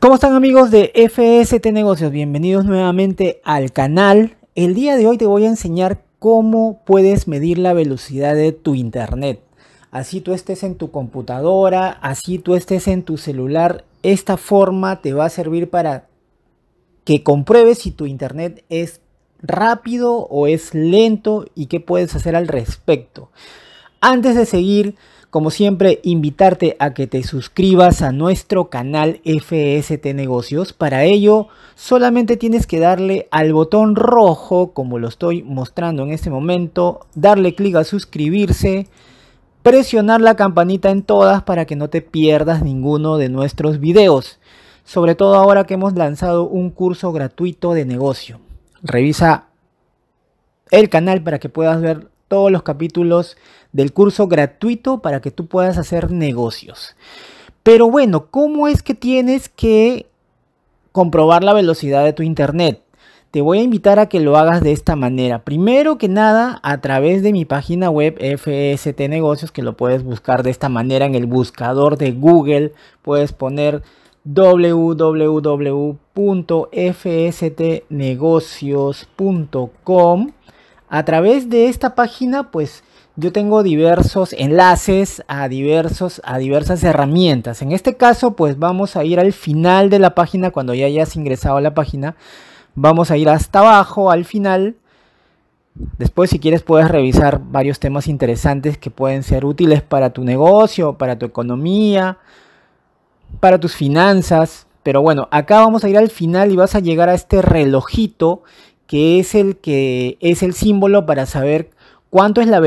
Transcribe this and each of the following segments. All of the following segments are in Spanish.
¿Cómo están, amigos de FST Negocios? Bienvenidos nuevamente al canal. El día de hoy te voy a enseñar cómo puedes medir la velocidad de tu internet. Así tú estés en tu computadora, así tú estés en tu celular, esta forma te va a servir para que compruebes si tu internet es rápido o es lento y qué puedes hacer al respecto. Antes de seguir, como siempre, invitarte a que te suscribas a nuestro canal FST Negocios. Para ello, solamente tienes que darle al botón rojo, como lo estoy mostrando en este momento, darle clic a suscribirse, presionar la campanita en todas para que no te pierdas ninguno de nuestros videos, sobre todo ahora que hemos lanzado un curso gratuito de negocio. Revisa el canal para que puedas ver todos los capítulos del curso gratuito para que tú puedas hacer negocios. Pero bueno, ¿cómo es que tienes que comprobar la velocidad de tu internet? Te voy a invitar a que lo hagas de esta manera. Primero que nada, a través de mi página web FST Negocios, que lo puedes buscar de esta manera en el buscador de Google. Puedes poner www.fstnegocios.com. A través de esta página, pues yo tengo diversos enlaces a diversas herramientas. En este caso, pues vamos a ir al final de la página. Cuando ya hayas ingresado a la página, vamos a ir hasta abajo, al final. Después, si quieres, puedes revisar varios temas interesantes que pueden ser útiles para tu negocio, para tu economía, para tus finanzas. Pero bueno, acá vamos a ir al final y vas a llegar a este relojito, que es el símbolo para saber cuánto es la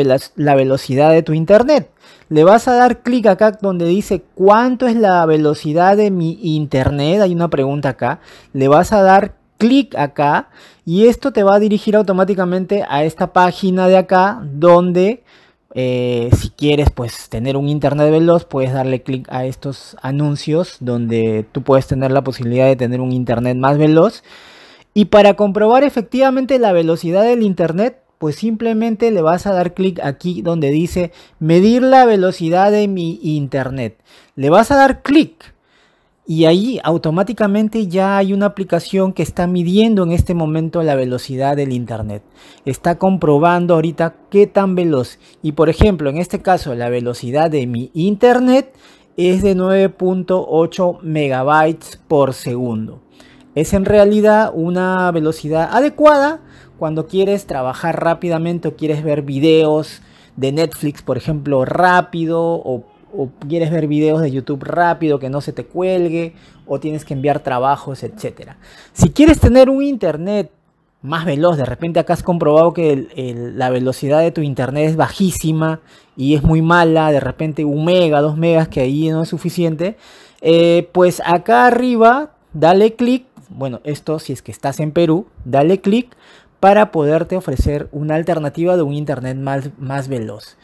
velocidad de tu internet. Le vas a dar clic acá donde dice cuánto es la velocidad de mi internet. Hay una pregunta acá. Le vas a dar clic acá y esto te va a dirigir automáticamente a esta página de acá donde si quieres pues tener un internet veloz, puedes darle clic a estos anuncios donde tú puedes tener la posibilidad de tener un internet más veloz. Y para comprobar efectivamente la velocidad del internet, pues simplemente le vas a dar clic aquí donde dice medir la velocidad de mi internet. Le vas a dar clic y ahí automáticamente ya hay una aplicación que está midiendo en este momento la velocidad del internet. Está comprobando ahorita qué tan veloz. Y por ejemplo, en este caso la velocidad de mi internet es de 9.8 megabytes por segundo. Es en realidad una velocidad adecuada cuando quieres trabajar rápidamente o quieres ver videos de Netflix, por ejemplo, rápido, o quieres ver videos de YouTube rápido, que no se te cuelgue, o tienes que enviar trabajos, etc. Si quieres tener un internet más veloz, de repente acá has comprobado que la velocidad de tu internet es bajísima y es muy mala, de repente 1 mega, 2 megas, que ahí no es suficiente, pues acá arriba dale clic. Bueno, esto si es que estás en Perú, dale clic para poderte ofrecer una alternativa de un internet más veloz.